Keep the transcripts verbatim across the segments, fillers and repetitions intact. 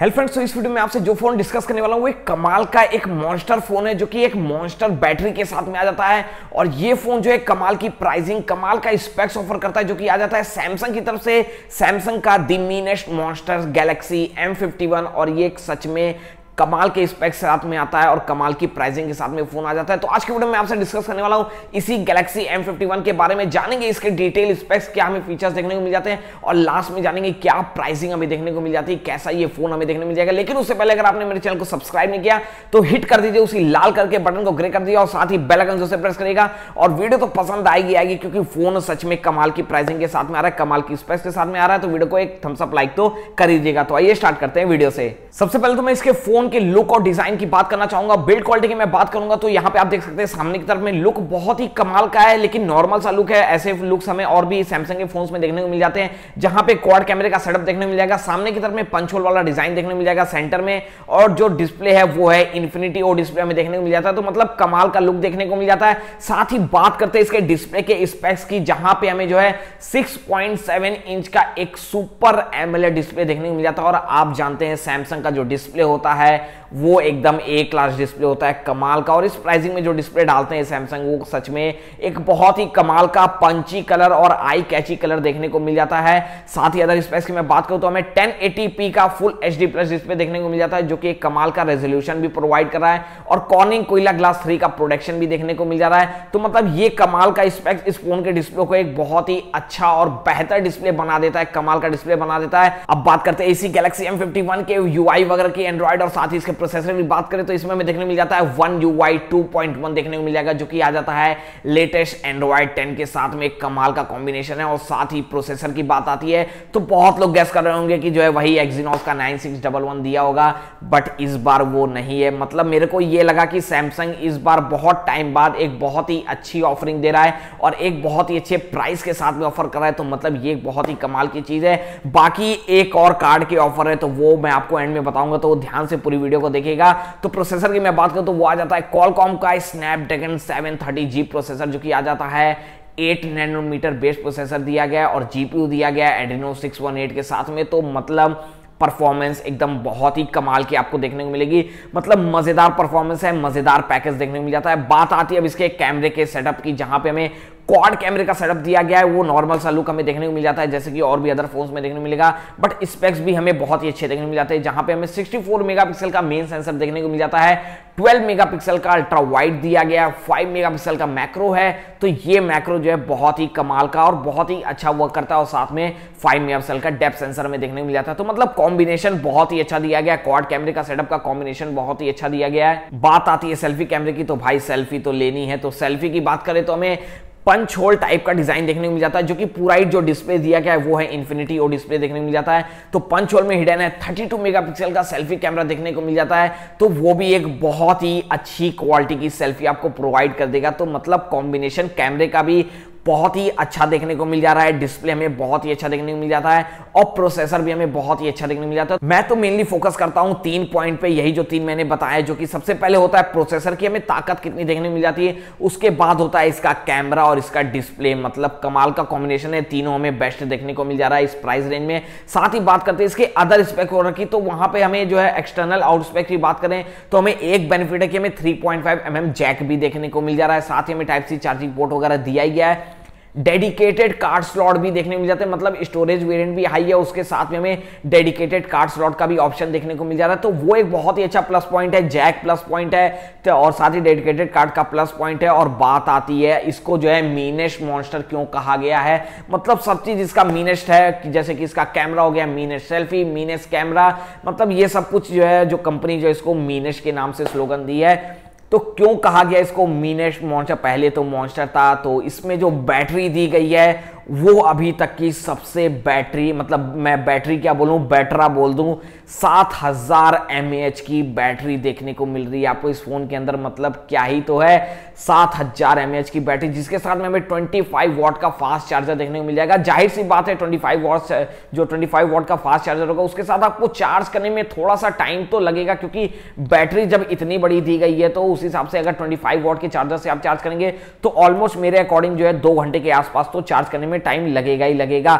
Hello friends, तो इस video में आपसे जो फोन डिस्कस करने वाला हूँ वो एक कमाल का एक मॉन्स्टर फोन है जो कि एक मॉन्स्टर बैटरी के साथ में आ जाता है। और ये फोन जो है कमाल की प्राइसिंग, कमाल का स्पेक्स ऑफर करता है जो कि आ जाता है सैमसंग की तरफ से, सैमसंग का the meanest monster Galaxy M fifty one. और ये एक सच में कमाल के स्पेक्स के साथ में आता है और कमाल की प्राइसिंग के साथ में फोन आ जाता है। तो आज के वीडियो में आपसे डिस्कस करने वाला हूँ इसी गैलेक्सी एम फिफ्टी वन के बारे में, जानेंगे इसके डिटेल स्पेक्स, क्या हमें फीचर्स देखने को मिल जाते हैं और लास्ट में जानेंगे क्या प्राइसिंग हमें देखने को मिल जाती है, कैसा ये फोन हमें देखने को मिल जाएगा। लेकिन उससे पहले अगर आपने मेरे चैनल को सब्सक्राइब नहीं किया तो हिट कर दीजिए उसी लाल करके बटन को, ग्रे कर दीजिए और साथ ही बेल आइकन से प्रेस करिएगा। और वीडियो तो पसंद आएगी आएगी क्योंकि फोन सच में कमाल की प्राइसिंग के साथ में आ रहा है, कमाल की स्पेक्स के साथ में आ रहा है। तो वीडियो को एक थम्स अप लाइक तो कर दीजिएगा। तो आइए स्टार्ट करते हैं वीडियो से। सबसे पहले तो मैं इसके फोन के लुक और डिजाइन की बात करना चाहूंगा, बिल्ड क्वालिटी की मैं बात करूंगा तो यहां पे आप देख सकते हैं सामने की तरफ में लुक बहुत ही कमाल का है, लेकिन नॉर्मल सा लुक है। ऐसे लुक्स हमें और भी सैमसंग के फोन्स में देखने को मिल जाते हैं, जहां पे क्वाड कैमरे का सेटअप देखने को मिल जाएगा, सामने की तरफ में पंच होल वाला डिजाइन देखने को मिल जाएगा सेंटर में, और जो डिस्प्ले है वो है इन्फिनिटी ओ डिस्प्ले हमें देखने को मिल जाता है। तो मतलब कमाल का लुक देखने को मिल जाता है। साथ ही बात करते हैं इसके डिस्प्ले के स्पेक्स की, जहां पे हमें जो है सिक्स पॉइंट सेवन इंच का एक सुपर एमोलेड डिस्प्ले देखने को मिल जाता है। और आप जानते हैं सैमसंग का जो डिस्प्ले होता है वो एकदम ए क्लास डिस्प्ले होता है, कमाल का। और इस प्राइसिंग में जो डिस्प्ले डालते हैं सैमसंग वो सच में एक बहुत ही कमाल का पंची कलर और आई कैची कलर देखने को मिल जाता है। साथ ही अदर स्पेक्स की मैं बात करूं तो हमें टेन एटी पी का फुल एचडी प्लस डिस्प्ले देखने को मिल जाता है जो कि एक कमाल का रेजोल्यूशन भी प्रोवाइड कर रहा है, और कॉर्निंग कोयला ग्लास थ्री का प्रोटेक्शन भी देखने को मिल जा रहा है। तो मतलब ये कमाल का स्पेक्स इस फोन के डिस्प्ले को एक बहुत ही अच्छा और बेहतर डिस्प्ले बना देता है, कमाल का डिस्प्ले बना देता है। अब बात करते हैं इसी गैलेक्सी एम फिफ्टी वन के यूआई वगैरह की, एंड्रॉइड और साथ ही इसके प्रोसेसर की बात करें तो इसमें हमें देखने मिल जाता है One UI two point one देखने को मिल जाएगा जो कि आ जाता है लेटेस्ट एंड्रॉइड टेन के साथ में, एक कमाल का कॉम्बिनेशन है। और साथ ही प्रोसेसर की बात आती है तो बहुत लोग गैस कर रहे होंगे कि जो है वही एक्सिनोस का नाइन सिक्स वन वन दिया होगा, बट इस बार वो नहीं है। मतलब मेरे को ये लगा कि सैमसंग इस बार बहुत टाइम बाद एक बहुत ही अच्छी ऑफरिंग दे रहा है और एक बहुत ही अच्छे प्राइस के साथ में ऑफर कर रहा है, तो मतलब ये बहुत ही कमाल की चीज है। बाकी एक और कार्ड की ऑफर है तो वो मैं आपको एंड में बताऊंगा, तो ध्यान से पूरी वीडियो को देखिएगा। तो प्रोसेसर की मैं बात करूं तो वो आ जाता है Qualcomm का Snapdragon seven thirty G processor जो कि आ जाता है एट नैनोमीटर बेस प्रोसेसर दिया गया है और जीपीयू दिया गया है एड्रेनो सिक्स वन एट के साथ में। तो मतलब परफॉर्मेंस एकदम बहुत ही कमाल की आपको देखने को मिलेगी, मतलब मजेदार परफॉर्मेंस है, मजेदार पैकेज देखने को मिल जाता है। बात आती है अब इसके कैमरे के सेटअप की, जहां पे हमें क्वाड कैमरे का सेटअप दिया गया है, वो नॉर्मल सा लुक हमें देखने को मिल जाता है जैसे कि और भी अदर फोन्स में देखने को मिलेगा, बट स्पेक्स भी हमें बहुत ही अच्छे देखने को मिल जाते हैं, जहां पे हमें सिक्सटी फोर मेगापिक्सल का मेन सेंसर देखने को मिल जाता है, ट्वेल्व मेगापिक्सल का अल्ट्रा वाइड दिया गया, फाइव मेगापिक्सल का मैक्रो है। तो ये मैक्रो जो है बहुत ही कमाल का और बहुत ही अच्छा वर्क करता है, और साथ में फाइव मेगापिक्सल का डेप्थ सेंसर हमें देखने को मिल जाता है। तो मतलब कॉम्बिनेशन बहुत ही अच्छा दिया गया, क्वाड कैमरे का सेटअप का कॉम्बिनेशन बहुत ही अच्छा दिया गया है। बात आती है सेल्फी कैमरे की, तो भाई सेल्फी तो लेनी है। तो सेल्फी की बात करें तो हमें पंच होल टाइप का डिजाइन देखने को मिल जाता है जो कि पूरा जो डिस्प्ले दिया गया है वो है इन्फिनिटी ओ डिस्प्ले देखने को मिल जाता है। तो पंच होल में हिडन है थर्टी टू मेगापिक्सल का सेल्फी कैमरा देखने को मिल जाता है, तो वो भी एक बहुत ही अच्छी क्वालिटी की सेल्फी आपको प्रोवाइड कर देगा। तो मतलब कॉम्बिनेशन कैमरे का भी बहुत ही अच्छा देखने को मिल जा रहा है, डिस्प्ले हमें बहुत ही अच्छा देखने को मिल जाता है और प्रोसेसर भी हमें बहुत ही अच्छा देखने को मिल जाता है। मैं तो मेनली फोकस करता हूं तीन पॉइंट पे, यही जो तीन मैंने बताया, जो कि सबसे पहले होता है प्रोसेसर की हमें ताकत कितनी देखने को मिल जाती है, उसके बाद होता है इसका कैमरा और इसका डिस्प्ले। मतलब कमाल का कॉम्बिनेशन है, तीनों हमें बेस्ट देखने को मिल जा रहा है इस प्राइस रेंज में। साथ ही बात करते हैं इसके अदर स्पेक और की, तो वहां पर हमें जो है एक्सटर्नल आउट स्पेक की बात करें तो हमें एक बेनिफिट है कि हमें three point five M M jack भी देखने को मिल जा रहा है, साथ ही हमें टाइप सी चार्जिंग पोर्ट वगैरह दिया गया है, डेडिकेटेड कार्ड स्लॉट भी देखने को मिल जाते हैं। मतलब स्टोरेज वेरिएंट भी हाई है, उसके साथ में हमें डेडिकेटेड कार्ड स्लॉट का भी ऑप्शन देखने को मिल जा रहा है, तो वो एक बहुत ही अच्छा प्लस पॉइंट है। जैक प्लस पॉइंट है तो और साथ ही डेडिकेटेड कार्ड का प्लस पॉइंट है। और बात आती है इसको जो है मीनेस्ट मॉन्स्टर क्यों कहा गया है, मतलब सब चीज इसका मीनेस्ट है, जैसे कि इसका कैमरा हो गया मीनेस्ट सेल्फी, मीनेस्ट कैमरा, मतलब ये सब कुछ जो है जो कंपनी जो इसको मीनेस्ट के नाम से स्लोगन दी है, तो क्यों कहा गया इसको मीनेस्ट मॉन्स्टर। पहले तो मॉन्स्टर था, तो इसमें जो बैटरी दी गई है वो अभी तक की सबसे बैटरी, मतलब मैं बैटरी क्या बोलूं, बैटरा बोल दूं, सात हजार एमएएच की बैटरी देखने को मिल रही है आपको इस फोन के अंदर। मतलब क्या ही तो है, सात हजार एमएएच की बैटरी, जिसके साथ में हमें ट्वेंटी फाइव वॉट का फास्ट चार्जर देखने को मिल जाएगा। जाहिर सी बात है ट्वेंटी फाइव वॉट जो ट्वेंटी फाइव वॉट का फास्ट चार्जर होगा उसके साथ आपको चार्ज करने में थोड़ा सा टाइम तो लगेगा, क्योंकि बैटरी जब इतनी बड़ी दी गई है तो उस हिसाब से अगर ट्वेंटी फाइव वॉट के चार्जर से आप चार्ज करेंगे तो ऑलमोस्ट मेरे अकॉर्डिंग जो है दो घंटे के आसपास तो चार्ज करने में टाइम लगेगा ही लगेगा।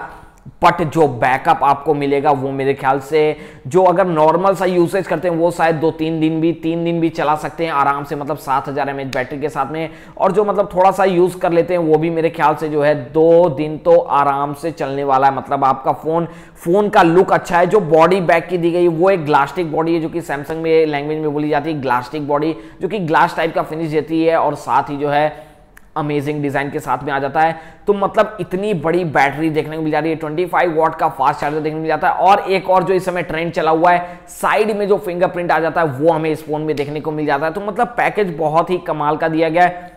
बट जो बैकअप आपको मिलेगा वो मेरे ख्याल से जो अगर नॉर्मल सा यूसेज करते हैं वो शायद दो तीन दिन भी तीन दिन भी चला सकते हैं आराम से, मतलब सात हजार एम एच बैटरी के साथ में। और जो मतलब थोड़ा सा यूज कर लेते हैं वो भी मेरे ख्याल से जो है दो दिन तो आराम से चलने वाला है। मतलब आपका फोन फोन का लुक अच्छा है। जो बॉडी बैक की दी गई वो एक ग्लास्टिक बॉडी है जो कि सैमसंग में लैंग्वेज में बोली जाती है ग्लास्टिक बॉडी, जो कि ग्लास टाइप का फिनिश देती है और साथ ही जो है अमेजिंग डिजाइन के साथ में आ जाता है। तो मतलब इतनी बड़ी बैटरी देखने को मिल जा रही है, पच्चीस वाट का फास्ट चार्जर देखने को मिल जाता है। और एक और जो इस समय ट्रेंड चला हुआ है साइड में जो फिंगरप्रिंट आ जाता है वो हमें इस फोन में देखने को मिल जाता है। तो मतलब पैकेज बहुत ही कमाल का दिया गया है।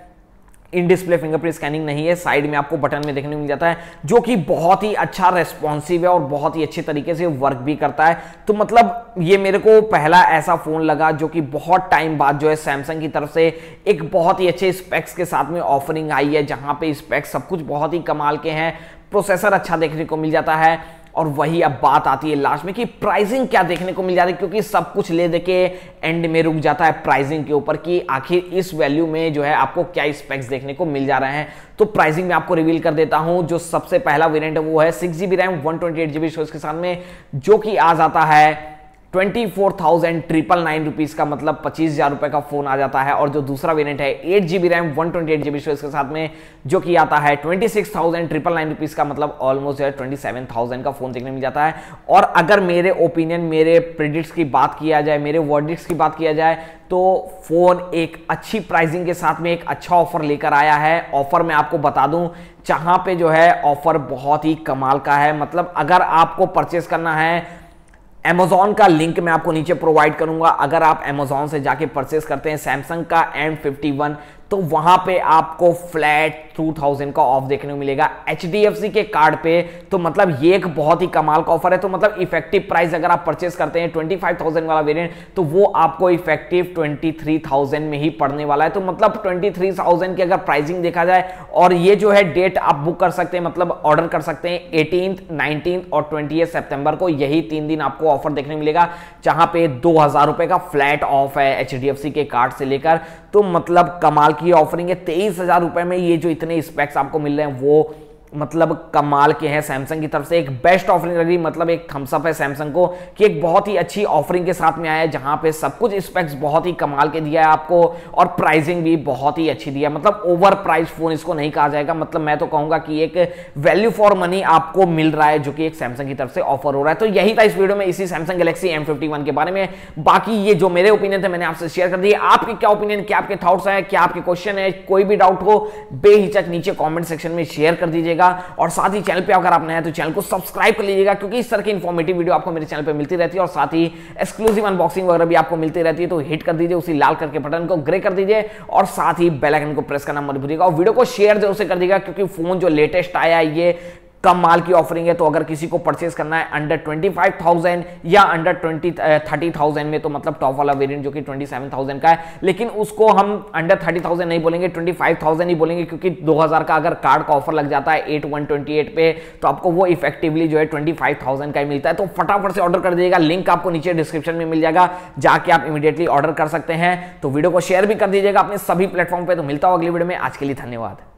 इन डिस्प्ले फिंगरप्रिंट स्कैनिंग नहीं है, साइड में आपको बटन में देखने को मिल जाता है, जो कि बहुत ही अच्छा रेस्पॉन्सिव है और बहुत ही अच्छे तरीके से वर्क भी करता है। तो मतलब ये मेरे को पहला ऐसा फोन लगा जो कि बहुत टाइम बाद जो है सैमसंग की तरफ से एक बहुत ही अच्छे स्पेक्स के साथ में ऑफरिंग आई है, जहां पे स्पेक्स सब कुछ बहुत ही कमाल के हैं, प्रोसेसर अच्छा देखने को मिल जाता है। और वही अब बात आती है लास्ट में कि प्राइसिंग क्या देखने को मिल जाती है, क्योंकि सब कुछ ले देके एंड में रुक जाता है प्राइसिंग के ऊपर कि आखिर इस वैल्यू में जो है आपको क्या स्पेक्स देखने को मिल जा रहे हैं। तो प्राइसिंग में आपको रिवील कर देता हूं। जो सबसे पहला वेरिएंट है वो है six GB RAM one twenty eight GB storage के साथ में, जो कि आ जाता है twenty four thousand triple nine rupees का, मतलब पच्चीस हजार रुपए का फोन आ जाता है। और जो दूसरा वेरिएंट है eight GB RAM one twenty eight GB storage के साथ में, जो कि आता है twenty six thousand triple nine rupees का, मतलब ऑलमोस्ट जो है ट्वेंटी सेवन थाउजेंड का फोन देखने मिल जाता है। और अगर मेरे ओपिनियन मेरे प्रेडिक्ट्स की बात किया जाए मेरे वर्डिक्ट्स की बात किया जाए तो फोन एक अच्छी प्राइसिंग के साथ में एक अच्छा ऑफर लेकर आया है। ऑफर मैं आपको बता दूं जहां पे जो है ऑफर बहुत ही कमाल का है। मतलब अगर आपको परचेस करना है Amazon का लिंक मैं आपको नीचे प्रोवाइड करूंगा, अगर आप Amazon से जाके परचेस करते हैं Samsung का एम फिफ्टी वन तो वहां पे आपको फ्लैट टू थाउजेंड का ऑफ देखने को मिलेगा एच डी एफ सी के कार्ड पे। तो मतलब ये एक बहुत ही कमाल का ऑफर है। तो मतलब इफेक्टिव प्राइस अगर आप परचेस करते हैं पच्चीस हजार वाला वेरिएंट तो वो आपको इफेक्टिव तेईस हजार में ही पड़ने वाला है। तो मतलब तेईस हजार की अगर प्राइसिंग देखा जाए, और ये जो है डेट आप बुक कर सकते हैं, मतलब ऑर्डर कर सकते हैं अठारह, उन्नीस और बीस सितंबर को। यही तीन दिन आपको ऑफर देखने को मिलेगा जहां पे दो हजार रुपए का फ्लैट ऑफ है एच डी एफ सी के कार्ड से लेकर। तो मतलब कमाल की ऑफरिंग है। तेईस हजार रुपए में ये जो इतने स्पेक्स आपको मिल रहे हैं वो मतलब कमाल के हैं। सैमसंग की तरफ से एक बेस्ट ऑफरिंग लगी, मतलब एक थम्स अप है सैमसंग को कि एक बहुत ही अच्छी ऑफरिंग के साथ में आया है, जहां पे सब कुछ स्पेक्स बहुत ही कमाल के दिया है आपको और प्राइसिंग भी बहुत ही अच्छी दिया है। मतलब ओवर प्राइस फोन इसको नहीं कहा जाएगा, मतलब मैं तो कहूंगा कि एक वैल्यू फॉर मनी आपको मिल रहा है जो कि एक सैमसंग की तरफ से ऑफर हो रहा है। तो यही था इस वीडियो में इसी Samsung Galaxy M fifty one के बारे में। बाकी ये जो मेरे ओपिनियन थे मैंने आपसे शेयर कर दिए। आपके क्या ओपिनियन, क्या आपके थॉट्स हैं, क्या आपके क्वेश्चन है, कोई भी डाउट हो बेहिचक नीचे कॉमेंट सेक्शन में शेयर कर दीजिएगा। और साथ ही चैनल पे अगर आप नए हैं तो चैनल को सब्सक्राइब कर लीजिएगा, क्योंकि इस तरह की इंफॉर्मेटिव वीडियो आपको मेरे चैनल पे मिलती रहती है और साथ ही एक्सक्लूसिव अनबॉक्सिंग वगैरह भी आपको मिलती रहती है। तो हिट कर दीजिए उसी लाल करके बटन को, ग्रे कर दीजिए और साथ ही बेल आइकन को प्रेस करना मत भूलिएगा और वीडियो को शेयर जरूर से कर दीजिएगा, क्योंकि फोन जो लेटेस्ट आया है ये कमाल की ऑफरिंग है। तो अगर किसी को परचेस करना है अंडर पच्चीस हजार या अंडर तीस हजार में, तो मतलब टॉप वाला वेरिएंट जो कि सत्ताईस हजार का है, लेकिन उसको हम अंडर तीस हजार नहीं बोलेंगे, पच्चीस हजार ही बोलेंगे, क्योंकि दो हजार का अगर कार्ड का ऑफर लग जाता है इक्यासी सौ अट्ठाईस पे तो आपको वो इफेक्टिवली जो है पच्चीस हजार का ही मिलता है। तो फटाफट से ऑर्डर कर दीजिएगा, लिंक आपको नीचे डिस्क्रिप्शन में मिल जाएगा, जाके आप इमीडिएटली ऑर्डर कर सकते हैं। तो वीडियो को शेयर भी कर दीजिएगा अपने सभी प्लेटफॉर्म पर। तो मिलता हूं अगली वीडियो में, आज के लिए धन्यवाद।